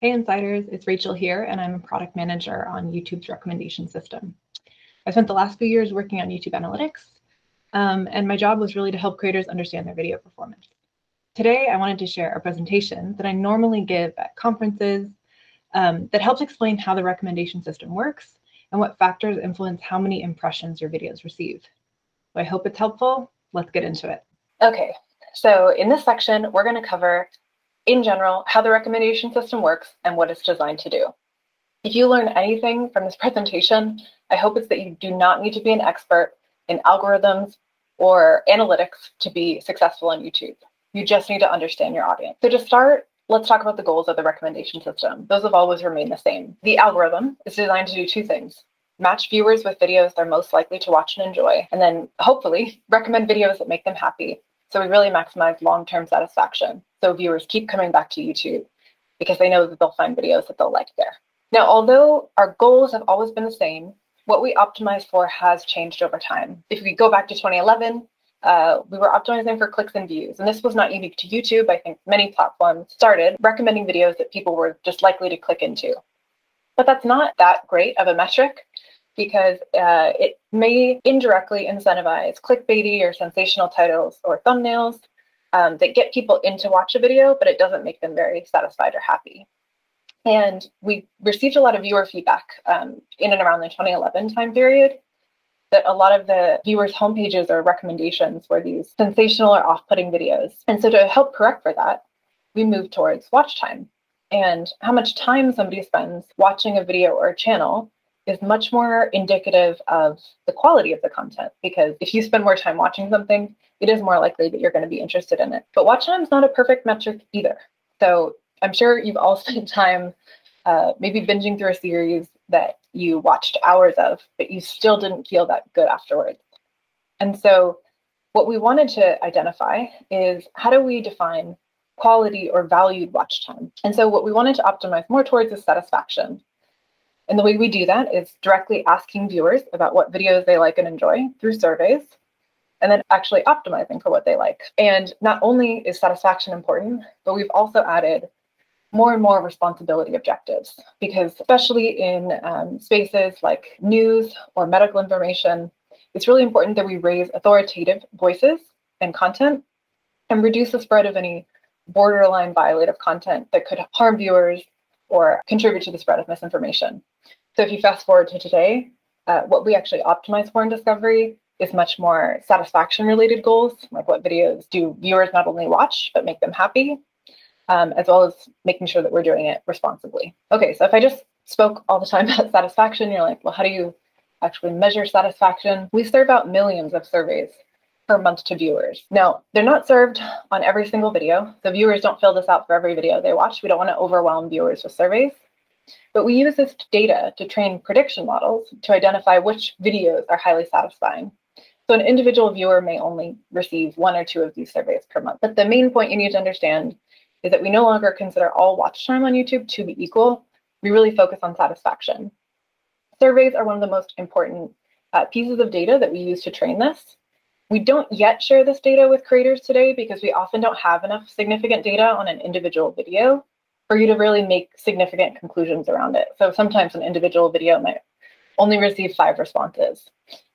Hey Insiders, it's Rachel here, and I'm a product manager on YouTube's recommendation system. I spent the last few years working on YouTube analytics, and my job was really to help creators understand their video performance. Today, I wanted to share a presentation that I normally give at conferences that helps explain how the recommendation system works and what factors influence how many impressions your videos receive. So I hope it's helpful. Let's get into it. Okay, so in this section, we're going to cover in general, how the recommendation system works and what it's designed to do. If you learn anything from this presentation, I hope it's that you do not need to be an expert in algorithms or analytics to be successful on YouTube. You just need to understand your audience. So to start, let's talk about the goals of the recommendation system. Those have always remained the same. The algorithm is designed to do two things: match viewers with videos they're most likely to watch and enjoy, and then hopefully recommend videos that make them happy. So we really maximize long-term satisfaction. So viewers keep coming back to YouTube because they know that they'll find videos that they'll like there. Now, although our goals have always been the same, what we optimize for has changed over time. If we go back to 2011, we were optimizing for clicks and views. And this was not unique to YouTube. I think many platforms started recommending videos that people were just likely to click into. But that's not that great of a metric, because it may indirectly incentivize clickbaity or sensational titles or thumbnails that get people in to watch a video, but it doesn't make them very satisfied or happy. And we received a lot of viewer feedback in and around the 2011 time period that a lot of the viewers' homepages or recommendations were these sensational or off-putting videos. And so to help correct for that, we moved towards watch time. And how much time somebody spends watching a video or a channel is much more indicative of the quality of the content, because if you spend more time watching something, it is more likely that you're going to be interested in it. But watch time is not a perfect metric either. So I'm sure you've all spent time maybe binging through a series that you watched hours of, but you still didn't feel that good afterwards. And so what we wanted to identify is, how do we define quality or valued watch time? And so what we wanted to optimize more towards is satisfaction. And the way we do that is directly asking viewers about what videos they like and enjoy through surveys, and then actually optimizing for what they like. And not only is satisfaction important, but we've also added more and more responsibility objectives, because especially in spaces like news or medical information, it's really important that we raise authoritative voices and content and reduce the spread of any borderline violative content that could harm viewers or contribute to the spread of misinformation. So if you fast forward to today, what we actually optimize for in Discovery is much more satisfaction-related goals, like what videos do viewers not only watch, but make them happy, as well as making sure that we're doing it responsibly. Okay, so if I just spoke all the time about satisfaction, you're like, well, how do you actually measure satisfaction? We serve out millions of surveys per month to viewers. Now, they're not served on every single video. So viewers don't fill this out for every video they watch. We don't want to overwhelm viewers with surveys. But we use this data to train prediction models to identify which videos are highly satisfying. So an individual viewer may only receive one or two of these surveys per month. But the main point you need to understand is that we no longer consider all watch time on YouTube to be equal. We really focus on satisfaction. Surveys are one of the most important pieces of data that we use to train this. We don't yet share this data with creators today because we often don't have enough significant data on an individual video for you to really make significant conclusions around it. So sometimes an individual video might only receive 5 responses.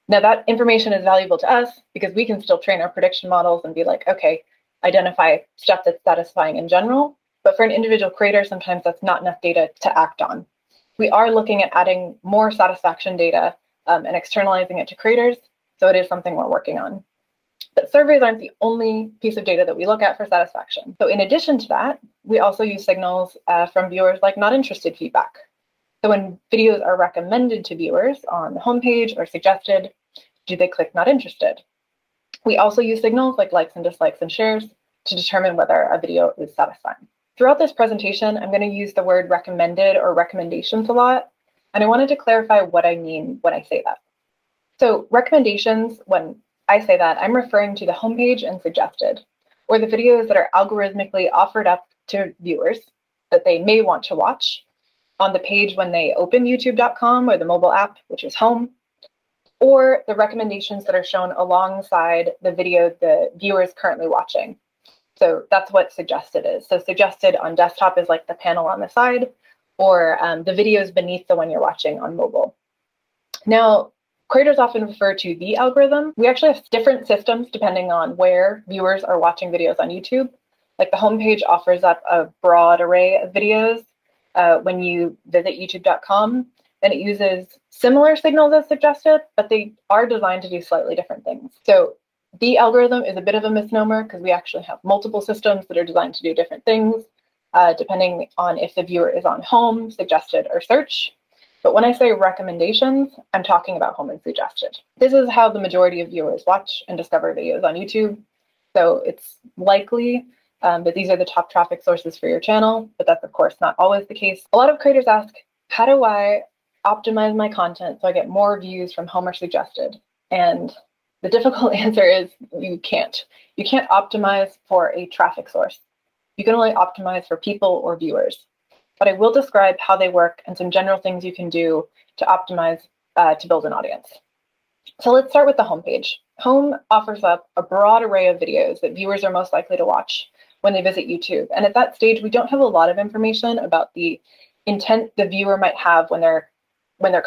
Now that information is valuable to us because we can still train our prediction models and be like, okay, identify stuff that's satisfying in general. But for an individual creator, sometimes that's not enough data to act on. We are looking at adding more satisfaction data and externalizing it to creators. So it is something we're working on. But surveys aren't the only piece of data that we look at for satisfaction. So in addition to that, we also use signals from viewers like not interested feedback. So when videos are recommended to viewers on the homepage or suggested, do they click not interested? We also use signals like likes and dislikes and shares to determine whether a video is satisfying. Throughout this presentation, I'm going to use the word recommended or recommendations a lot. And I wanted to clarify what I mean when I say that. So recommendations, when I say that, I'm referring to the homepage and suggested, or the videos that are algorithmically offered up to viewers that they may want to watch on the page when they open youtube.com or the mobile app, which is home, or the recommendations that are shown alongside the video the viewer is currently watching. So that's what suggested is. So suggested on desktop is like the panel on the side, or the videos beneath the one you're watching on mobile. Now, creators often refer to the algorithm. We actually have different systems depending on where viewers are watching videos on YouTube. Like the homepage offers up a broad array of videos when you visit youtube.com, and it uses similar signals as suggested, but they are designed to do slightly different things. So the algorithm is a bit of a misnomer because we actually have multiple systems that are designed to do different things, depending on if the viewer is on home, suggested, or search. But when I say recommendations, I'm talking about home and suggested. This is how the majority of viewers watch and discover videos on YouTube. So it's likely that these are the top traffic sources for your channel, but that's of course not always the case. A lot of creators ask, how do I optimize my content so I get more views from home or suggested? And the difficult answer is you can't. You can't optimize for a traffic source. You can only optimize for people or viewers. But I will describe how they work and some general things you can do to optimize to build an audience. So let's start with the homepage. Home offers up a broad array of videos that viewers are most likely to watch when they visit YouTube. And at that stage, we don't have a lot of information about the intent the viewer might have when they're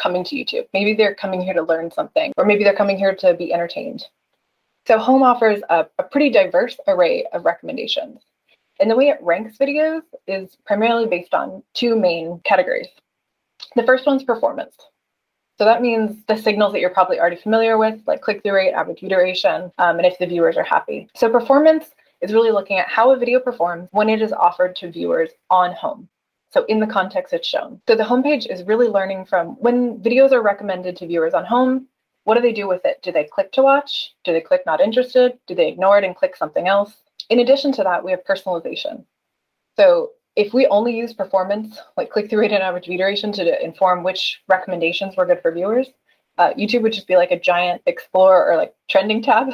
coming to YouTube. Maybe they're coming here to learn something, or maybe they're coming here to be entertained. So Home offers a pretty diverse array of recommendations. And the way it ranks videos is primarily based on two main categories. The first one's performance. So that means the signals that you're probably already familiar with, like click-through rate, average view duration, and if the viewers are happy. So performance is really looking at how a video performs when it is offered to viewers on Home. So in the context it's shown. So the homepage is really learning from when videos are recommended to viewers on Home, what do they do with it? Do they click to watch? Do they click not interested? Do they ignore it and click something else? In addition to that, we have personalization. So if we only use performance, like click-through rate and average view duration, to inform which recommendations were good for viewers, YouTube would just be like a giant explore or like trending tab,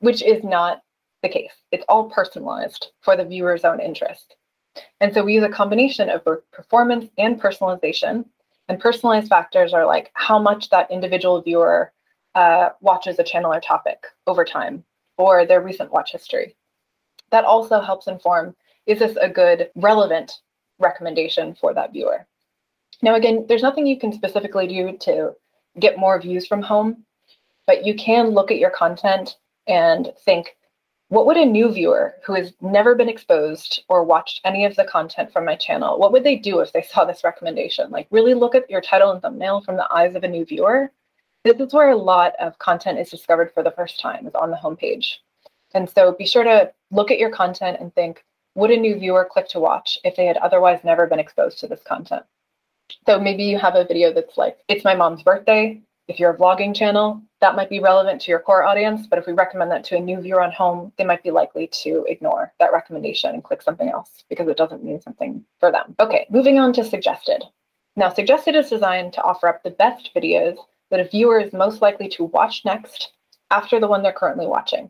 which is not the case. It's all personalized for the viewer's own interest. And so we use a combination of both performance and personalization. And personalized factors are like how much that individual viewer watches a channel or topic over time, or their recent watch history. That also helps inform, is this a good, relevant recommendation for that viewer? Now, again, there's nothing you can specifically do to get more views from Home, but you can look at your content and think, what would a new viewer who has never been exposed or watched any of the content from my channel, what would they do if they saw this recommendation? Like, really look at your title and thumbnail from the eyes of a new viewer. This is where a lot of content is discovered for the first time, is on the homepage. And so be sure to look at your content and think, would a new viewer click to watch if they had otherwise never been exposed to this content? So maybe you have a video that's like, it's my mom's birthday. If you're a vlogging channel, that might be relevant to your core audience. But if we recommend that to a new viewer on Home, they might be likely to ignore that recommendation and click something else because it doesn't mean something for them. Okay, moving on to suggested. Now, suggested is designed to offer up the best videos that a viewer is most likely to watch next after the one they're currently watching.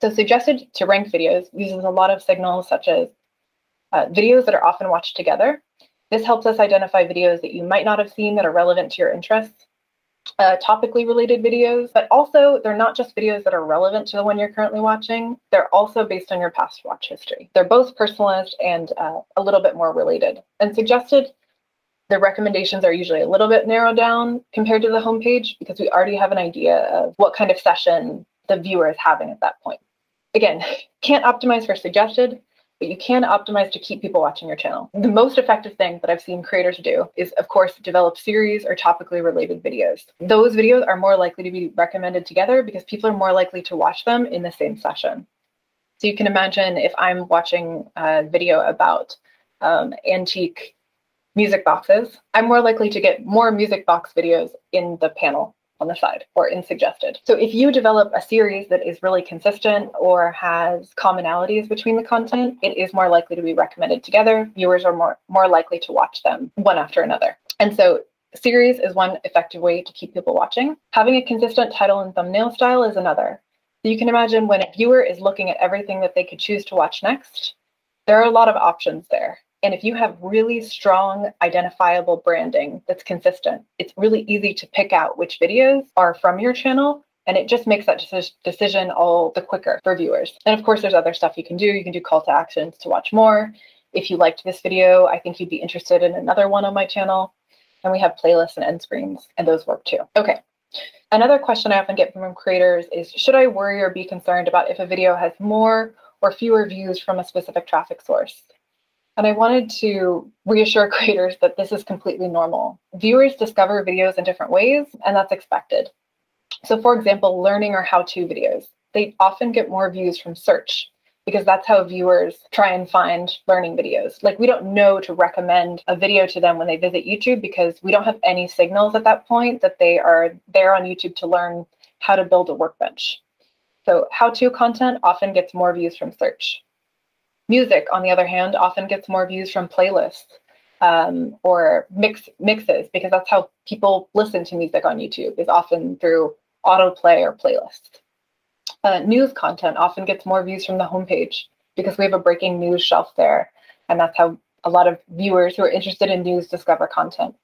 So suggested to rank videos uses a lot of signals such as videos that are often watched together. This helps us identify videos that you might not have seen that are relevant to your interests, topically related videos, but also they're not just videos that are relevant to the one you're currently watching. They're also based on your past watch history. They're both personalized and a little bit more related. And suggested, the recommendations are usually a little bit narrowed down compared to the homepage because we already have an idea of what kind of session the viewer is having at that point. Again, can't optimize for suggested, but you can optimize to keep people watching your channel. The most effective thing that I've seen creators do is, of course, develop series or topically related videos. Those videos are more likely to be recommended together because people are more likely to watch them in the same session. So you can imagine if I'm watching a video about antique music boxes, I'm more likely to get more music box videos in the panel on the side or in suggested. So if you develop a series that is really consistent or has commonalities between the content, it is more likely to be recommended together. Viewers are more likely to watch them one after another. And so series is one effective way to keep people watching. Having a consistent title and thumbnail style is another. So you can imagine when a viewer is looking at everything that they could choose to watch next, there are a lot of options there. And if you have really strong, identifiable branding that's consistent, it's really easy to pick out which videos are from your channel And it just makes that decision all the quicker for viewers. And of course, there's other stuff you can do. You can do call to actions to watch more. If you liked this video, I think you'd be interested in another one on my channel. And we have playlists and end screens, and those work too. Okay. Another question I often get from creators is, should I worry or be concerned about if a video has more or fewer views from a specific traffic source? And I wanted to reassure creators that this is completely normal. Viewers discover videos in different ways, and that's expected. So for example, learning or how-to videos, they often get more views from search, because that's how viewers try and find learning videos. Like, we don't know to recommend a video to them when they visit YouTube, because we don't have any signals at that point that they are there on YouTube to learn how to build a workbench. So how-to content often gets more views from search. Music, on the other hand, often gets more views from playlists or mixes, because that's how people listen to music on YouTube, is often through autoplay or playlists. News content often gets more views from the homepage, because we have a breaking news shelf there, and that's how a lot of viewers who are interested in news discover content.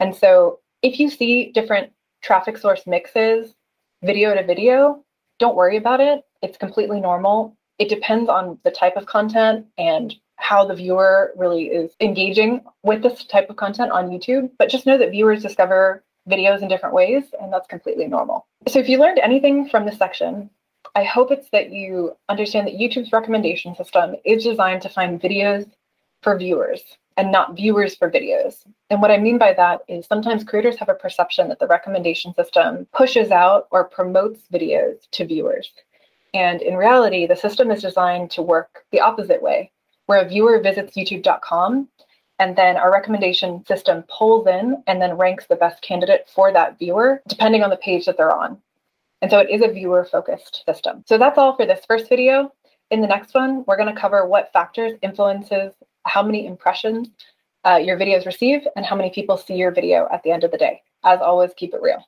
And so if you see different traffic source mixes video to video, don't worry about it. It's completely normal. It depends on the type of content and how the viewer really is engaging with this type of content on YouTube, but just know that viewers discover videos in different ways, and that's completely normal. So if you learned anything from this section, I hope it's that you understand that YouTube's recommendation system is designed to find videos for viewers and not viewers for videos. And what I mean by that is sometimes creators have a perception that the recommendation system pushes out or promotes videos to viewers. And in reality, the system is designed to work the opposite way, where a viewer visits youtube.com, and then our recommendation system pulls in and then ranks the best candidate for that viewer, depending on the page that they're on. And so it is a viewer-focused system. So that's all for this first video. In the next one, we're going to cover what factors influences how many impressions your videos receive and how many people see your video at the end of the day. As always, keep it real.